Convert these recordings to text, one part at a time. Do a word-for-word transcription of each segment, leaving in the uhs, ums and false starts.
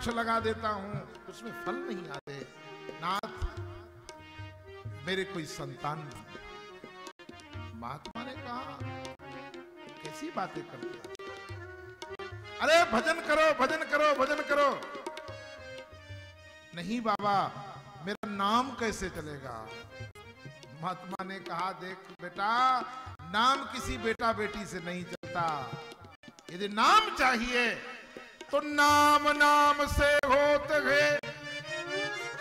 वृक्ष लगा देता हूं, उसमें फल नहीं आते। नाथ, मेरे कोई संतान नहीं। महात्मा ने कहा, कैसी बातें करते हो? अरे भजन करो, भजन करो, भजन करो। नहीं बाबा, मेरा नाम कैसे चलेगा? महात्मा ने कहा, देख बेटा, नाम किसी बेटा बेटी से नहीं चलता। यदि नाम चाहिए तो नाम नाम से होत है।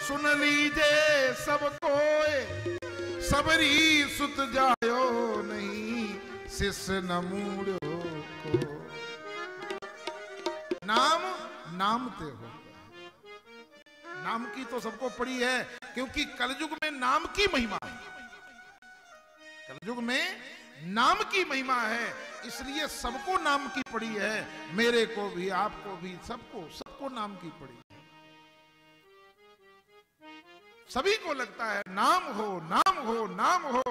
सुन लीजिए सब कोय, सबरी सुत जायो नहीं शिष न मूढ़ो को। नाम नाम ते हो। नाम की तो सबको पड़ी है, क्योंकि कलयुग में नाम की महिमा है। कलयुग में नाम की महिमा है, इसलिए सबको नाम की पड़ी है। मेरे को भी, आपको भी, सबको सबको नाम की पड़ी है। सभी को लगता है नाम हो, नाम हो, नाम हो।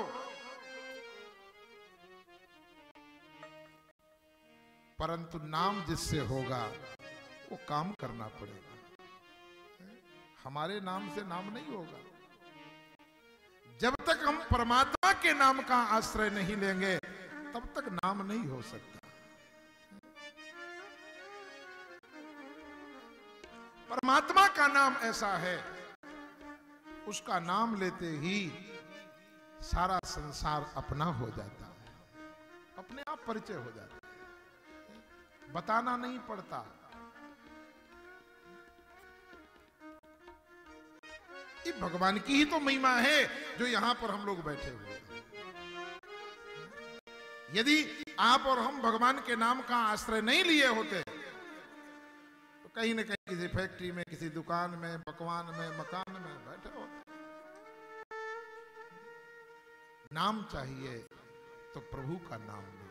परंतु नाम जिससे होगा वो काम करना पड़ेगा। हमारे नाम से नाम नहीं होगा। जब तक हम परमात्मा के नाम का आश्रय नहीं लेंगे, तब तक नाम नहीं हो सकता। परमात्मा का नाम ऐसा है, उसका नाम लेते ही सारा संसार अपना हो जाता है। अपने आप परिचय हो जाता है, बताना नहीं पड़ता। ये भगवान की ही तो महिमा है जो यहां पर हम लोग बैठे हुए हैं। यदि आप और हम भगवान के नाम का आश्रय नहीं लिए होते, तो कहीं न कहीं किसी फैक्ट्री में, किसी दुकान में, पकवान में, मकान में बैठे होते। नाम चाहिए तो प्रभु का नाम लो,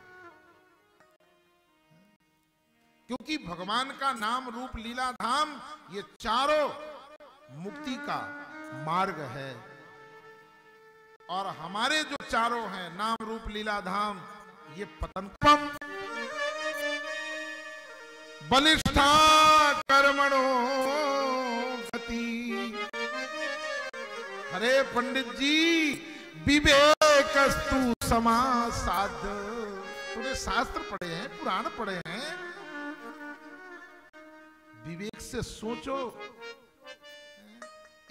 क्योंकि भगवान का नाम रूप लीला धाम ये चारों मुक्ति का मार्ग है। और हमारे जो चारों हैं, नाम रूप लीला धाम, ये पतन कम बलिष्ठा कर्मणो गति। अरे पंडित जी, विवेकस्तु समासाद। तूने शास्त्र पढ़े हैं, पुराण पढ़े हैं, विवेक से सोचो।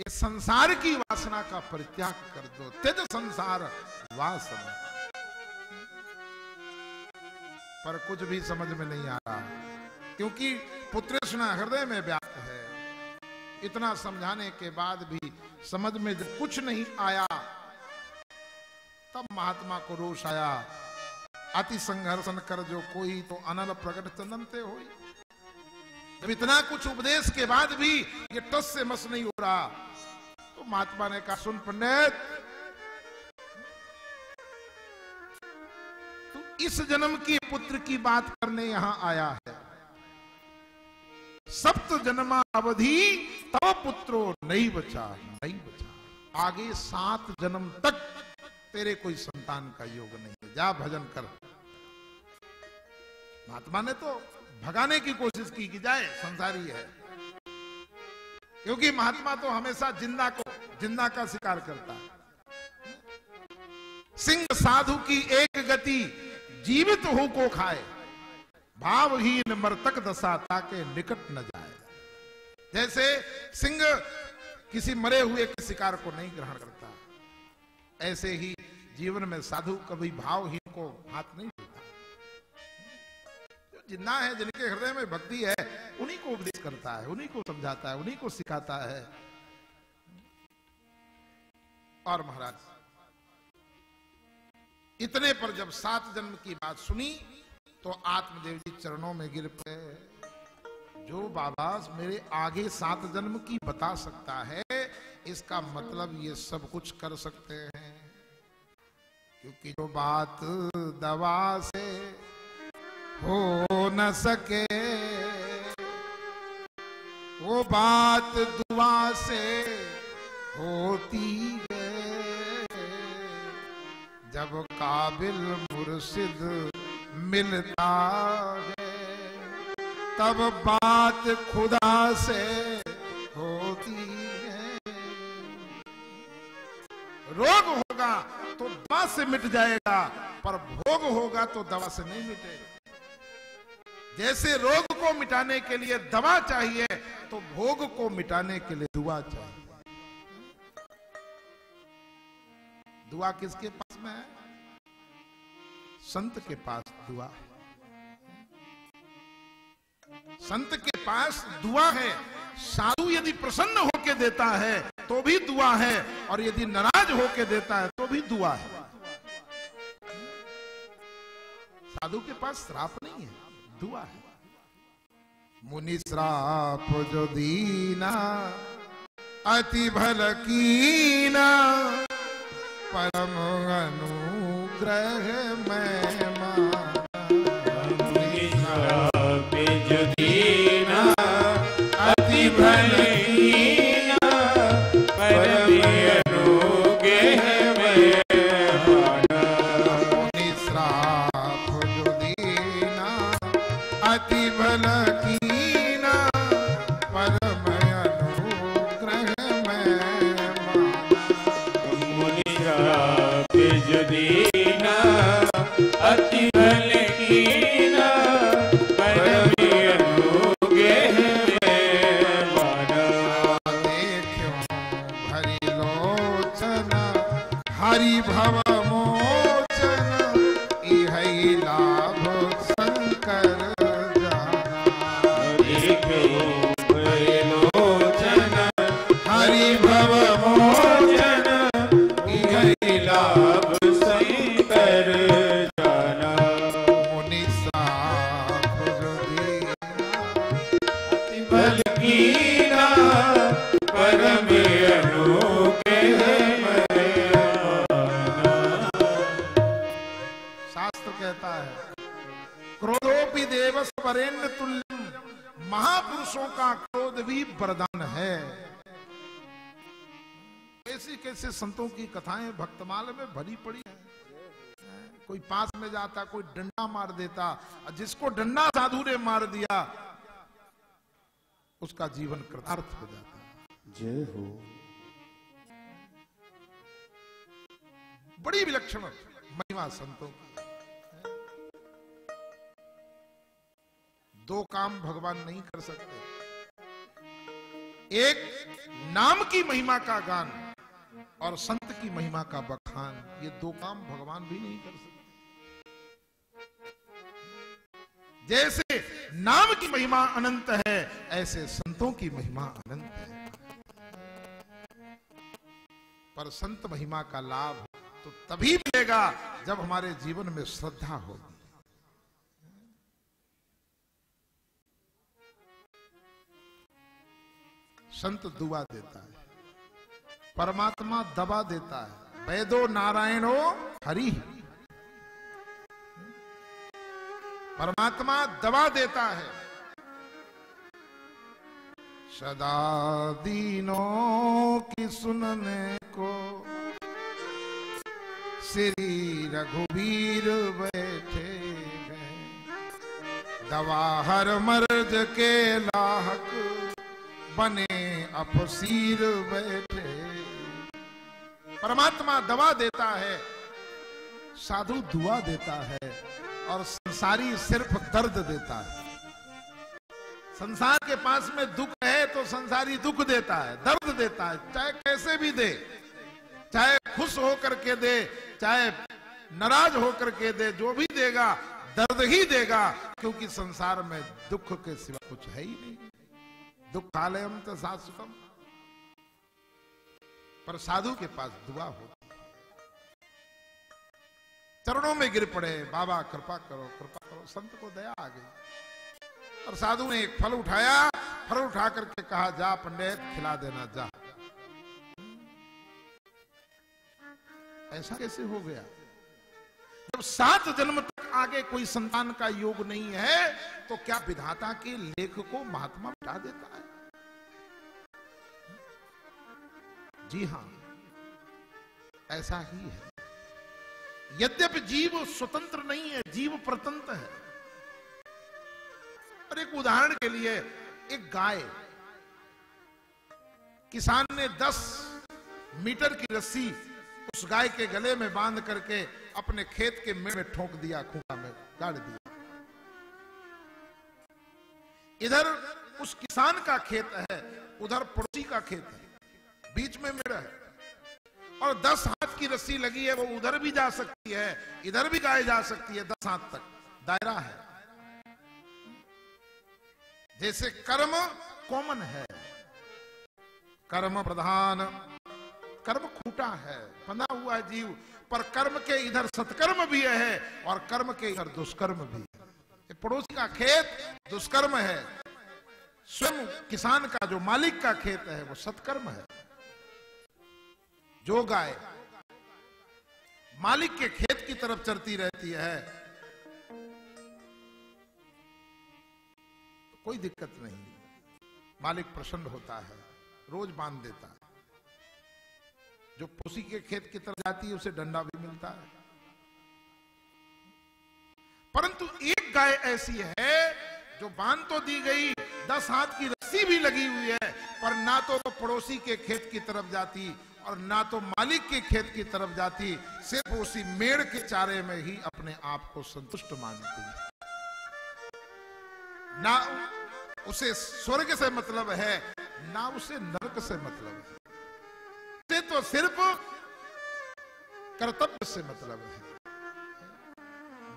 इस संसार की वासना का परित्याग कर दो। त्यज संसार वासना। पर कुछ भी समझ में नहीं आ रहा, क्योंकि पुत्रष्णा हृदय में व्याप्त है। इतना समझाने के बाद भी समझ में जब कुछ नहीं आया, तब महात्मा को रोष आया। अति संघर्षण कर जो कोई, तो अनल प्रकट चंदनते होई। जब इतना कुछ उपदेश के बाद भी ये टस से मस नहीं हो रहा, तो महात्मा ने कहा, सुन पंडित, तू इस जन्म के पुत्र की बात करने यहां आया है। सप्त जन्मा अवधि तव पुत्रो नहीं बचा, नहीं बचा। आगे सात जन्म तक तेरे कोई संतान का योग नहीं है, जा भजन कर। महात्मा ने तो भगाने की कोशिश की कि जाए, संसारी है। क्योंकि महात्मा तो हमेशा जिंदा को जिंदा का शिकार करता है। सिंह साधु की एक गति, जीवित हो को खाए। भावहीन मर्तक दशा ताके निकट न जाए। जैसे सिंह किसी मरे हुए के शिकार को नहीं ग्रहण करता, ऐसे ही जीवन में साधु कभी भावहीन को हाथ नहीं देता। जिन्ना है, जिनके हृदय में भक्ति है, उन्हीं को उपदेश करता है, उन्हीं को समझाता है, उन्हीं को सिखाता है। और महाराज, इतने पर जब सात जन्म की बात सुनी, तो आत्मदेव जी चरणों में गिर पड़े। जो बाबा मेरे आगे सात जन्म की बता सकता है, इसका मतलब ये सब कुछ कर सकते हैं। क्योंकि जो बात दवा से हो न सके, वो बात दुआ से होती है। जब काबिल मुर्शिद मिलता है, तब बात खुदा से होती है। रोग होगा तो दवा से मिट जाएगा, पर भोग होगा तो दवा से नहीं मिटेगा। जैसे रोग को मिटाने के लिए दवा चाहिए, तो भोग को मिटाने के लिए दुआ चाहिए। दुआ किसके पास में है? संत के पास दुआ है। संत के पास दुआ है। साधु यदि प्रसन्न होके देता है तो भी दुआ है, और यदि नाराज होके देता है तो भी दुआ है। साधु के पास श्राप नहीं है, दुआ है। मुनि श्राप जो दीना अति भल कीना, परम अनुग्रह में संतों की कथाएं भक्तमाल में भरी पड़ी है। कोई पास में जाता, कोई डंडा मार देता, जिसको डंडा साधु ने मार दिया उसका जीवन कृतार्थ हो जाता। जय हो। बड़ी विलक्षण महिमा संतों की। दो काम भगवान नहीं कर सकते, एक नाम की महिमा का गान और संत की महिमा का बखान। ये दो काम भगवान भी नहीं कर सकते। जैसे नाम की महिमा अनंत है, ऐसे संतों की महिमा अनंत है। पर संत महिमा का लाभ तो तभी मिलेगा जब हमारे जीवन में श्रद्धा होगी। संत दुआ देता है, परमात्मा दबा देता है। वैदो नारायणो हरि। परमात्मा दबा देता है। सदा दीनों की सुनने को श्री रघुवीर बैठे हैं। दवा हर मर्ज के लाहक बने अपसीर बैठे। परमात्मा दवा देता है, साधु दुआ देता है, और संसारी सिर्फ दर्द देता है। संसार के पास में दुख है तो संसारी दुख देता है, दर्द देता है। चाहे कैसे भी दे, चाहे खुश होकर के दे, चाहे नाराज होकर के दे, जो भी देगा दर्द ही देगा, क्योंकि संसार में दुख के सिवा कुछ है ही नहीं। दुखालयम तो शाश्वतम। पर साधु के पास दुआ होती है। चरणों में गिर पड़े, बाबा कृपा करो कृपा करो। संत को दया आ गई, और साधु ने एक फल उठाया। फल उठा करके कहा, जा पंडित खिला देना। जा, ऐसा कैसे हो गया? जब सात जन्म तक आगे कोई संतान का योग नहीं है, तो क्या विधाता के लेख को महात्मा बता देता है? जी हां, ऐसा ही है। यद्यपि जीव स्वतंत्र नहीं है, जीव परतंत्र है। और एक उदाहरण के लिए, एक गाय किसान ने दस मीटर की रस्सी उस गाय के गले में बांध करके अपने खेत के मेड़ में ठोक दिया, खूंटा में गाड़ दिया। इधर उस किसान का खेत है, उधर पड़ोसी का खेत है, बीच में मेड़ है और दस हाथ की रस्सी लगी है। वो उधर भी जा सकती है, इधर भी गाय जा सकती है, दस हाथ तक दायरा है। जैसे कर्म कॉमन है, कर्म प्रधान, कर्म खूटा है, बना हुआ जीव, पर कर्म के इधर सत्कर्म भी है और कर्म के इधर दुष्कर्म भी है। पड़ोसी का खेत दुष्कर्म है, स्वयं किसान का जो मालिक का खेत है वो सत्कर्म है। जो गाय मालिक के खेत की तरफ चलती रहती है कोई दिक्कत नहीं, मालिक प्रसन्न होता है, रोज बांध देता है। जो पड़ोसी के खेत की तरफ जाती है उसे डंडा भी मिलता है। परंतु एक गाय ऐसी है जो बांध तो दी गई, दस हाथ की रस्सी भी लगी हुई है, पर ना तो पड़ोसी के खेत की तरफ जाती और ना तो मालिक के खेत की तरफ जाती, सिर्फ उसी मेड़ के चारे में ही अपने आप को संतुष्ट मानती है। ना उसे स्वर्ग से मतलब है, ना उसे नरक से मतलब है, उसे तो सिर्फ कर्तव्य से मतलब है।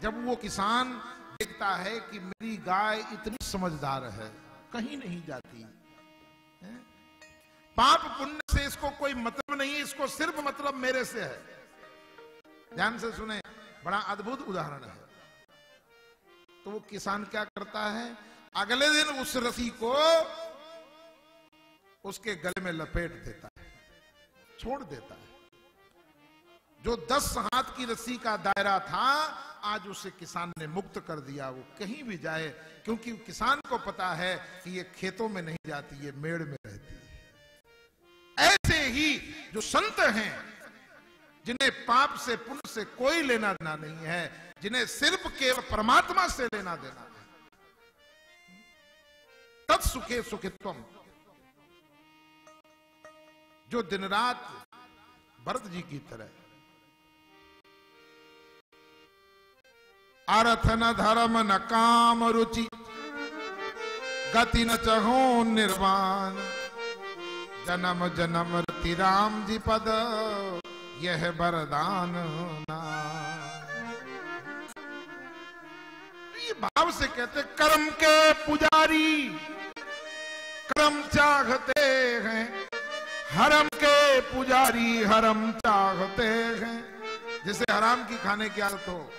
जब वो किसान देखता है कि मेरी गाय इतनी समझदार है, कहीं नहीं जाती, पाप पुण्य से इसको कोई मतलब नहीं है, इसको सिर्फ मतलब मेरे से है। ध्यान से सुने, बड़ा अद्भुत उदाहरण है। तो वो किसान क्या करता है, अगले दिन उस रस्सी को उसके गले में लपेट देता है, छोड़ देता है। जो दस हाथ की रस्सी का दायरा था, आज उसे किसान ने मुक्त कर दिया, वो कहीं भी जाए, क्योंकि किसान को पता है कि ये खेतों में नहीं जाती, ये मेड़ में रहती है। ऐसे ही जो संत हैं, जिन्हें पाप से पुण्य से कोई लेना देना नहीं है, जिन्हें सिर्फ केवल परमात्मा से लेना देना, तत्सुखे सुखित्वम, जो दिन रात भरत जी की तरह, अर्थ न धर्म न काम रुचि, गति न चहो निर्वाण, जन्म जन्म रति राम जी पद, यह वरदान नाम। भाव से कहते, कर्म के पुजारी कर्म चाहते हैं, हरम के पुजारी हरम चाहते हैं। जिसे हराम की खाने की आदत हो,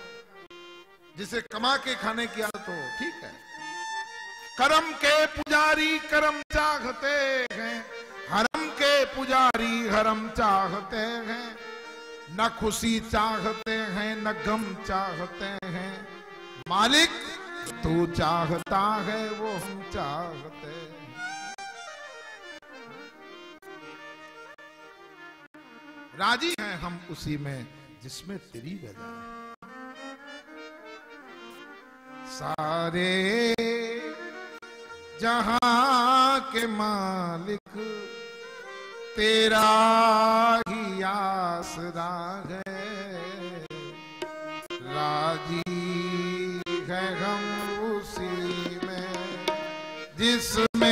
जिसे कमा के खाने की आदत हो, ठीक है, कर्म के पुजारी कर्म चाहते हैं, हरम के पुजारी हरम चाहते हैं। न खुशी चाहते हैं न गम चाहते हैं, मालिक तू चाहता है वो हम चाहते हैं। राजी हैं हम उसी में जिसमें तेरी रजा है। सारे जहां के मालिक तेरा ही आसरा है, राजी है हम उसी में जिसमें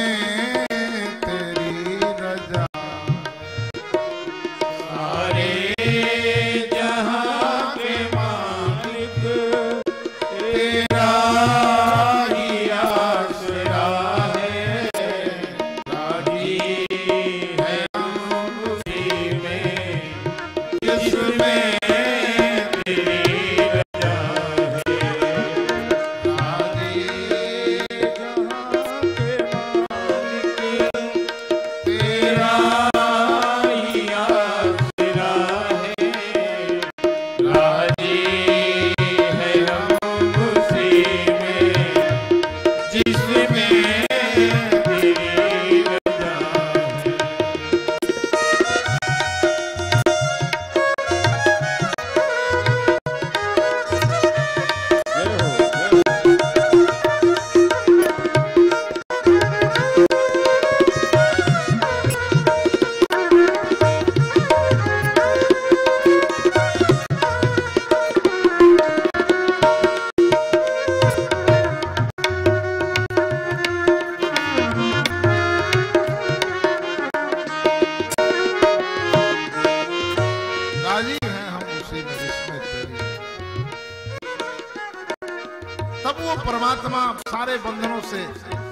तब वो परमात्मा सारे बंधनों से,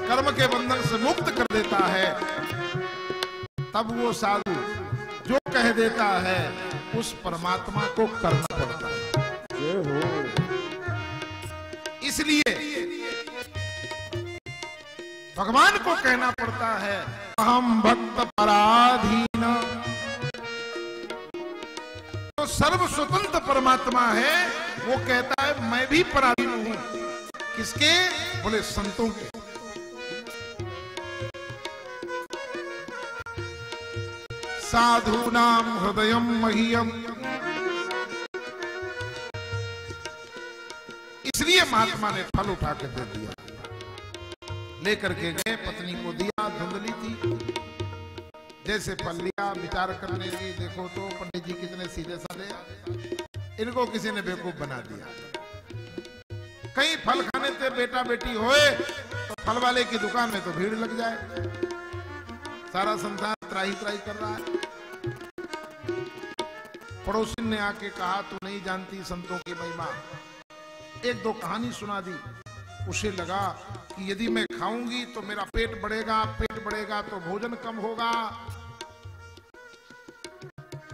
कर्म के बंधन से मुक्त कर देता है। तब वो साधु जो कह देता है उस परमात्मा को करना पड़ता है। इसलिए भगवान को कहना पड़ता है अहम भक्त पराधीन। तो सर्व स्वतंत्र परमात्मा है, वो कहता है मैं भी पराधीन हूं। किसके? बोले संतों के। साधूनां हृदयं मह्यं। इसलिए महात्मा ने फल उठा के दे दिया, लेकर के गए, पत्नी को दिया, धुंधली थी, जैसे फल लिया, विचार करने लगी, देखो तो पंडित जी कितने सीधे साधे, इनको किसी ने बेवकूफ बना दिया। कहीं फल खाने से बेटा बेटी होए तो फल वाले की दुकान में तो भीड़ लग जाए, सारा संसार त्राही त्राही कर रहा है। पड़ोसी ने आके कहा तू नहीं जानती संतों की महिमा। एक दो कहानी सुना दी, उसे लगा कि यदि मैं खाऊंगी तो मेरा पेट बढ़ेगा, पेट बढ़ेगा तो भोजन कम होगा,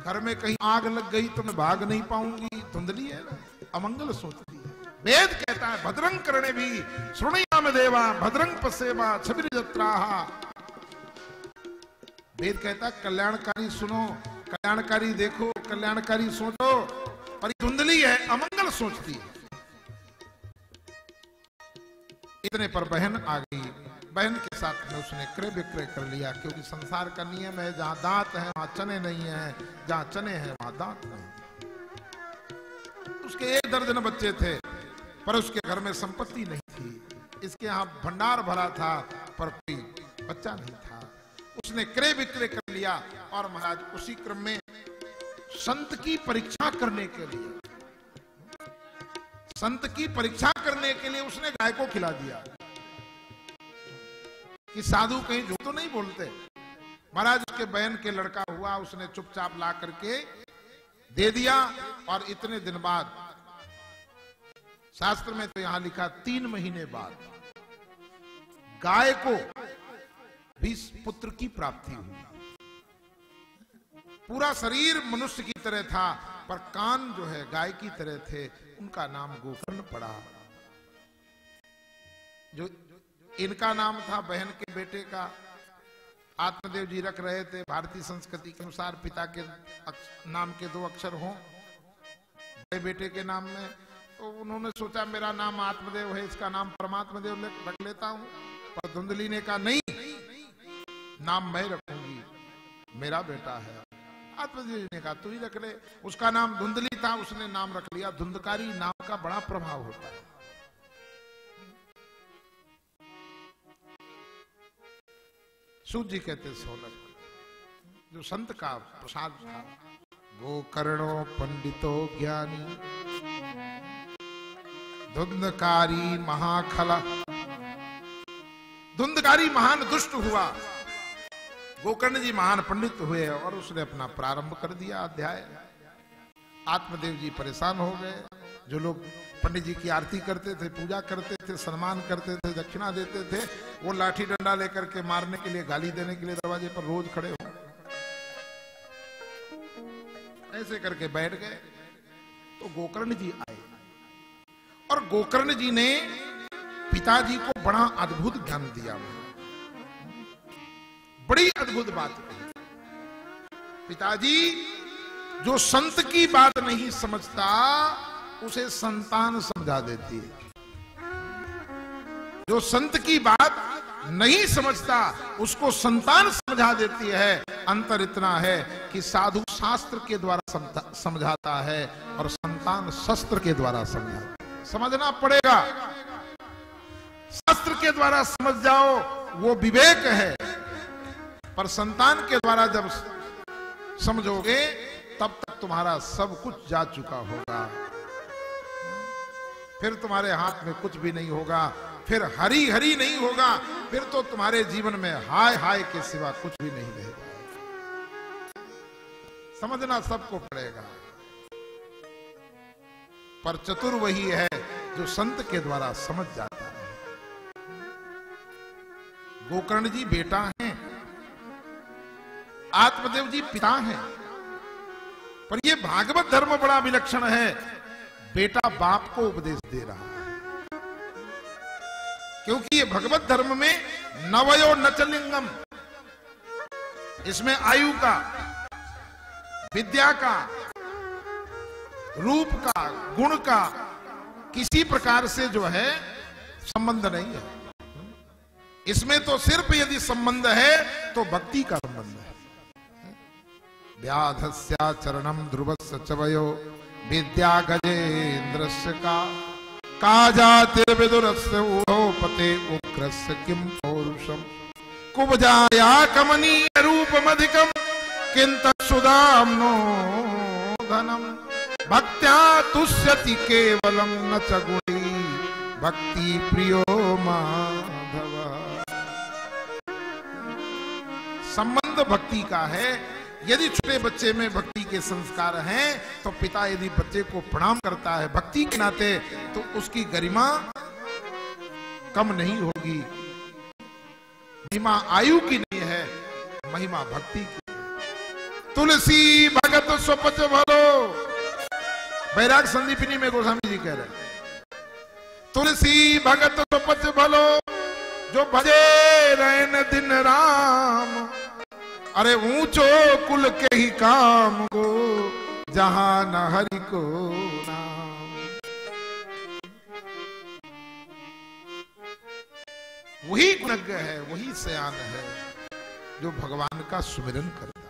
घर में कहीं आग लग गई तो मैं भाग नहीं पाऊंगी। धुंधली है ना, अमंगल सोचती है। वेद कहता है भद्रं करणे भी श्रृणुयाम देवा भद्रं पश्येम छविर्यत्राः। वेद कहता कल्याणकारी सुनो, कल्याणकारी देखो, कल्याणकारी सोचो, पर धुंधली है, अमंगल सोचती है। इतने पर बहन आ गई, बहन के साथ में उसने क्रय विक्रय कर लिया, क्योंकि संसार का नियम है जहां दांत है वहां चने नहीं है, जहां चने हैं वहां दांत नहीं। उसके एक दर्जन बच्चे थे, पर उसके घर में संपत्ति नहीं थी। इसके यहाँ भंडार भरा था, पर कोई बच्चा नहीं था। उसने क्रय विक्रय कर लिया। और महाराज उसी क्रम में संत की परीक्षा करने के लिए, संत की परीक्षा करने के लिए उसने गाय को खिला दिया कि साधु कहीं झूठ तो नहीं बोलते। महाराज उसके बहन के लड़का हुआ, उसने चुपचाप ला करके दे दिया। और इतने दिन बाद, शास्त्र में तो यहां लिखा तीन महीने बाद, गाय को बीस पुत्र की प्राप्ति हुई। पूरा शरीर मनुष्य की तरह था, पर कान जो है गाय की तरह थे। उनका नाम गोकर्ण पड़ा। जो इनका नाम था बहन के बेटे का, आत्मदेव जी रख रहे थे, भारतीय संस्कृति के अनुसार पिता के नाम के दो अक्षर हों बेटे के नाम में। तो उन्होंने सोचा मेरा नाम आत्मदेव है, इसका नाम परमात्मदेव रख लेता हूं। पर धुंधली ने कहा नहीं, नाम मैं रखूंगी, मेरा बेटा है। आत्मदेव ने कहा तू ही रख ले। उसका नाम धुंधली था, उसने नाम रख लिया। धुंधकारी नाम का बड़ा प्रभाव होता है। सूत जी कहते सोनक जो संत का प्रसाद था। गोकर्णो पंडितो ज्ञानी धुंधकारी महाखला। धुंधकारी महान दुष्ट हुआ, गोकर्ण जी महान पंडित हुए, और उसने अपना प्रारंभ कर दिया अध्याय। आत्मदेव जी परेशान हो गए। जो लोग पंडित जी की आरती करते थे, पूजा करते थे, सम्मान करते थे, दक्षिणा देते थे, वो लाठी डंडा लेकर के मारने के लिए, गाली देने के लिए दरवाजे पर रोज खड़े हो गए। ऐसे करके बैठ गए। तो गोकर्ण जी आए, और गोकर्ण जी ने पिताजी को बड़ा अद्भुत ज्ञान दिया। बड़ी अद्भुत बात है। पिताजी जो संत की बात नहीं समझता उसे संतान समझा देती है, जो संत की बात नहीं समझता उसको संतान समझा देती है। अंतर इतना है कि साधु शास्त्र के द्वारा समझाता है और संतान शस्त्र के द्वारा समझाता है। समझना पड़ेगा। शास्त्र के द्वारा समझ जाओ वो विवेक है, पर संतान के द्वारा जब समझोगे तब तक तुम्हारा सब कुछ जा चुका होगा। फिर तुम्हारे हाथ में कुछ भी नहीं होगा, फिर हरी हरी नहीं होगा, फिर तो तुम्हारे जीवन में हाय हाय के सिवा कुछ भी नहीं रहेगा। समझना सबको पड़ेगा। पर चतुर वही है जो संत के द्वारा समझ जाता है। गोकर्ण जी बेटा हैं, आत्मदेव जी पिता हैं, पर यह भागवत धर्म बड़ा विलक्षण है, बेटा बाप को उपदेश दे रहा है। क्योंकि ये भगवत धर्म में नवयो नचलिंगम, इसमें आयु का, विद्या का, रूप का, गुण का किसी प्रकार से जो है संबंध नहीं है। इसमें तो सिर्फ यदि संबंध है तो भक्ति का संबंध है। व्याधस्या चरणम ध्रुवस्य चवयो विद्या गजेन्द्रस्य का काजातिर विदुरस्य उहोपते उग्रस्य किम पौरुषम कुब्जाया कमनीय रूपमधिकम किन्तसुदाम्नो धनम भक्त्या तुष्यति केवलम न च गुणी भक्ति प्रियो माधव। संबंध भक्ति का है। यदि छोटे बच्चे में भक्ति के संस्कार हैं तो पिता यदि बच्चे को प्रणाम करता है भक्ति के नाते, तो उसकी गरिमा कम नहीं होगी। महिमा आयु की नहीं है, महिमा भक्ति की। तुलसी भगत स्वपच भरो, बैराग संदीपिनी में गोस्वामी जी कह रहे हैं, तुलसी भगत स्वपच भलो जो भजे रहन दिन राम, अरे ऊंचो कुल के ही काम गो जहां न हरि को नाम। वही गुणज्ञ है, वही सयान है जो भगवान का सुमिरन करता है।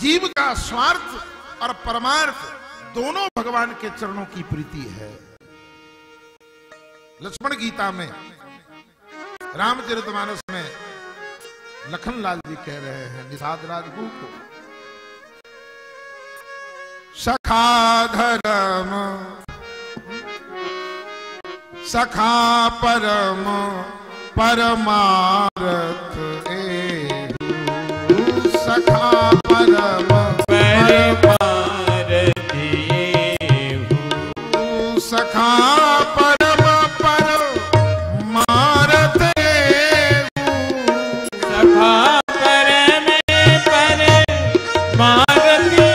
जीव का स्वार्थ और परमार्थ दोनों भगवान के चरणों की प्रीति है। लक्ष्मण गीता में, रामचरितमानस में लखनलाल जी कह रहे हैं निषाद राजगुरु को, सखा धर्म सखा परम परमार्थ ए सखा परम परमारती सखा परम परमारती सखा परम परमारती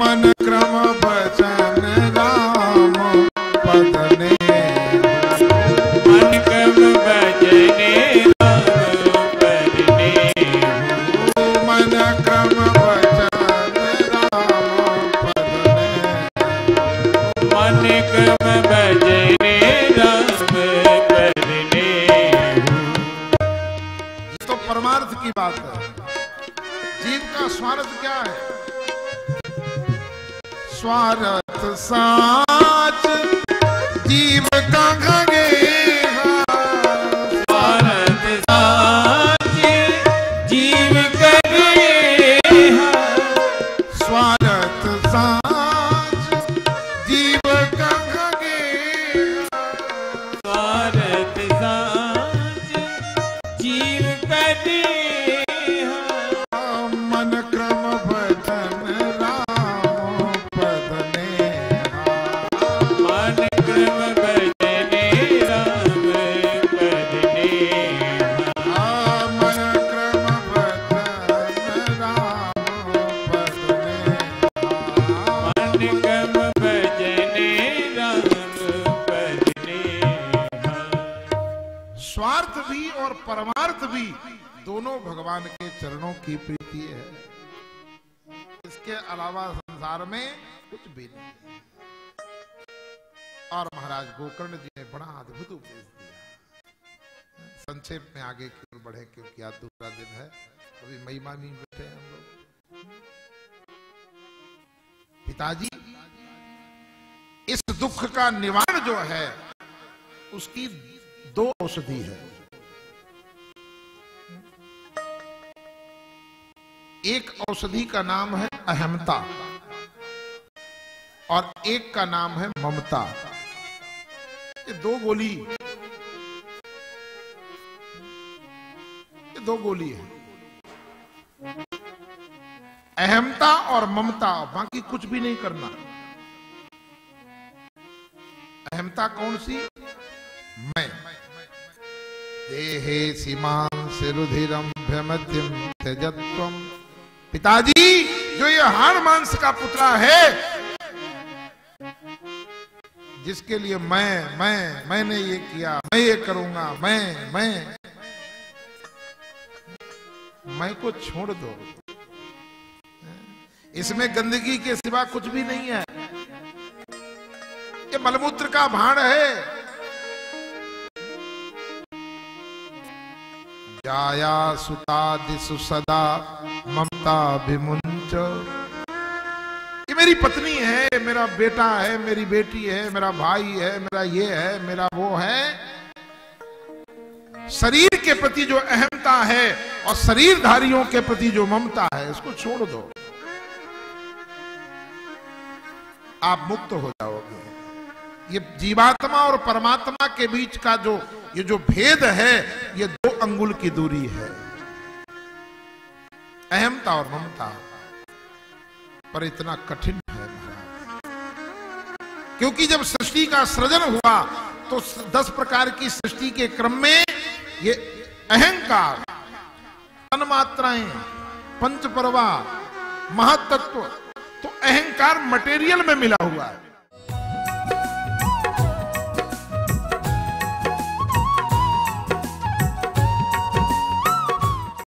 मन क्रम वचन राम पदने मन क्रम वचने बात है। जीव का स्वार्थ क्या है? स्वार्थ साच जीव का घगे स्वार्थ साच जीव का घगे स्वार्थ साच जीव का घगे स्वार्थ साच जीव का परमार्थ भी दोनों भगवान के चरणों की प्रीति है। इसके अलावा संसार में कुछ भी नहीं। और महाराज गोकर्ण जी ने बड़ा अद्भुत उपदेश दिया। संक्षेप में आगे की ओर बढ़े क्योंकि आज दूसरा दिन है, अभी महिमा में बैठे हैं हम लोग। पिताजी, इस दुख का निवारण जो है उसकी दो औषधि है। एक औषधि का नाम है अहमता और एक का नाम है ममता। ये दो गोली ये दो गोली है। अहमता और ममता, बाकी कुछ भी नहीं करना। अहमता कौन सी? मैं। देहे सीमां सिरुधिरं भ्रमत्यं त्यजत्वं। पिताजी, जो ये हाड़ मांस का पुतला है, जिसके लिए मैं मैं मैंने ये किया, मैं ये करूंगा, मैं मैं मैं को छोड़ दो। इसमें गंदगी के सिवा कुछ भी नहीं है। ये मलमूत्र का भांड है। जाया सुता दिशु सदा ममता विमुंच। ये मेरी पत्नी है, मेरा बेटा है, मेरी बेटी है, मेरा भाई है, मेरा ये है, मेरा वो है। शरीर के प्रति जो अहमता है और शरीरधारियों के प्रति जो ममता है, इसको छोड़ दो, आप मुक्त हो जाओगे। ये जीवात्मा और परमात्मा के बीच का जो ये जो भेद है, ये दो अंगुल की दूरी है, अहमता और ममता। पर इतना कठिन है महाराज, क्योंकि जब सृष्टि का सृजन हुआ तो दस प्रकार की सृष्टि के क्रम में ये अहंकार, तन्मात्राएं, पंचपर्वा, महातत्व, तो अहंकार मटेरियल में मिला हुआ है।